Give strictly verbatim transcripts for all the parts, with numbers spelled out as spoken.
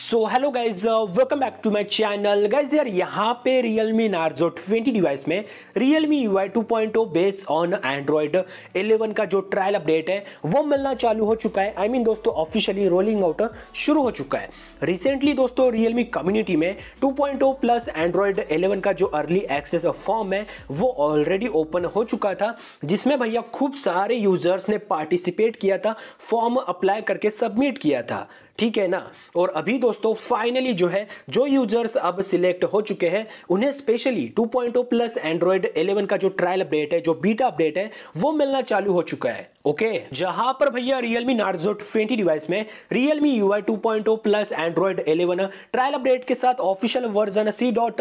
So hello guys, welcome back to my channel. Guys यार यहाँ पे Realme Narzo ट्वेंटी डिवाइस में Realme U I two point O base on Android eleven का जो trial update है वो मिलना चालू हो चुका है। आई I मीन mean, दोस्तों ऑफिशियली रोलिंग आउट शुरू हो चुका है। रिसेंटली दोस्तों Realme कम्युनिटी में two point O plus Android eleven का जो अर्ली एक्सेस फॉर्म है वो ऑलरेडी ओपन हो चुका था, जिसमें भैया खूब सारे यूजर्स ने पार्टिसिपेट किया था, फॉर्म अप्लाई करके सबमिट किया था, ठीक है ना। और अभी दोस्तों फाइनली जो है जो यूजर्स अब सिलेक्ट हो चुके हैं उन्हें specially two point O plus Android eleven का जो ट्रायल अपडेट है, जो बीटा अपडेट है वो मिलना चालू हो चुका है। Okay okay? जहां पर भैया Realme Narzo ट्वेंटी डिवाइस में Realme U I two point O plus Android eleven trial update के साथ official version C dot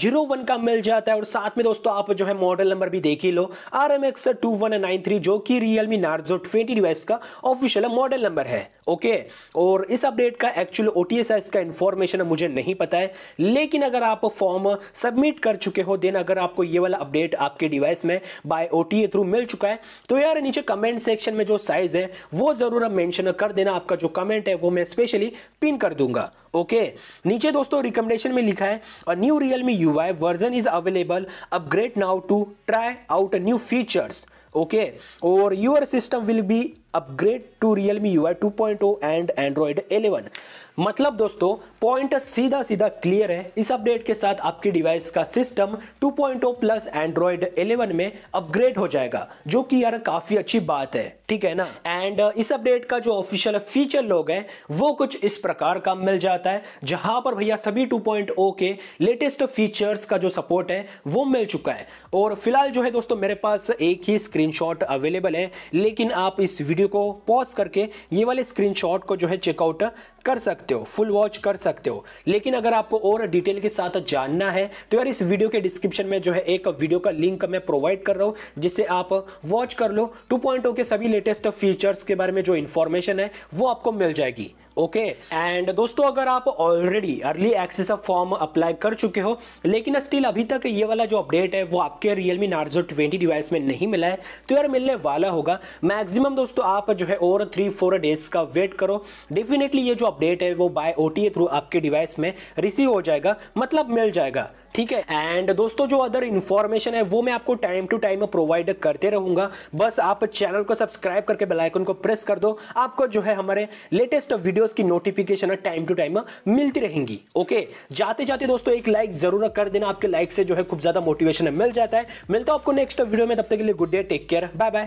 zero one का मिल जाता है। और साथ में दोस्तों आप जो है मॉडल नंबर भी देख ही लो, R M X two one nine three, जो कि Realme Narzo ट्वेंटी डिवाइस का ऑफिशियल मॉडल नंबर है। Okay okay? और इस अपडेट का एक्चुअल ओटीएस इसका इन्फॉर्मेशन मुझे नहीं पता है, लेकिन अगर आप फॉर्म सबमिट कर चुके हो देन अगर आपको ये वाला अपडेट आपके डिवाइस में बाय ओटीए थ्रू मिल चुका है तो यार नीचे कमेंट सेक्शन में जो साइज है वो जरूर आप मेंशन कर देना। आपका जो कमेंट है वो मैं स्पेशली पिन कर दूंगा। ओके नीचे दोस्तों रिकमेंडेशन में लिखा है a new Realme U I version is available, upgrade now to try out new features. Okay और your system will be upgrade to Realme U I two point O and Android eleven. मतलब दोस्तों point सीधा सीधा clear है, इस update के साथ आपके डिवाइस का system two point O plus Android eleven में अपग्रेड हो जाएगा, जो कि यार काफी अच्छी बात है, ठीक है ना। एंड इस अपडेट का जो ऑफिशियल फीचर लॉग है वो कुछ इस प्रकार का मिल जाता है, जहां पर भैया सभी टू पॉइंट ओ के लेटेस्ट फीचर्स का जो सपोर्ट है वो मिल चुका है। और फिलहाल जो है दोस्तों मेरे पास एक ही स्क्रीनशॉट अवेलेबल है, लेकिन आप इस वीडियो को पॉज करके ये वाले स्क्रीनशॉट को जो है चेकआउट कर सकते हो, फुल वॉच कर सकते हो। लेकिन अगर आपको और डिटेल के साथ जानना है तो यार इस वीडियो के डिस्क्रिप्शन में जो है एक वीडियो का लिंक मैं प्रोवाइड कर रहा हूं, जिससे आप वॉच कर लो। टू पॉइंट ओ के सभी लेटेस्ट फीचर्स के बारे में जो इंफॉर्मेशन है वो आपको मिल जाएगी। ओके एंड दोस्तों अगर आप already early access form apply कर चुके हो लेकिन स्टिल अभी तक ये वाला जो अपडेट है वो आपके Realme Narzo ट्वेंटी डिवाइस में नहीं मिला है तो यार मिलने वाला होगा। मैक्सिमम दोस्तों आप जो है और थ्री फोर डेज का वेट करो, डेफिनेटली ये जो अपडेट है वो बाय ओटीए थ्रू आपके डिवाइस में रिसीव हो जाएगा, मतलब मिल जाएगा, ठीक है। एंड दोस्तों जो अदर इन्फॉर्मेशन है वो मैं आपको टाइम टू टाइम प्रोवाइड करते रहूंगा। बस आप चैनल को सब्सक्राइब करके बेल आइकन को प्रेस कर दो, आपको जो है हमारे लेटेस्ट वीडियोस की नोटिफिकेशन टाइम टू टाइम मिलती रहेंगी। ओके जाते जाते दोस्तों एक लाइक जरूर कर देना, आपके लाइक से जो है खूब ज्यादा मोटिवेशन मिल जाता है। मिलता हूं आपको नेक्स्ट वीडियो में, तब तक के लिए good day, take care, bye bye.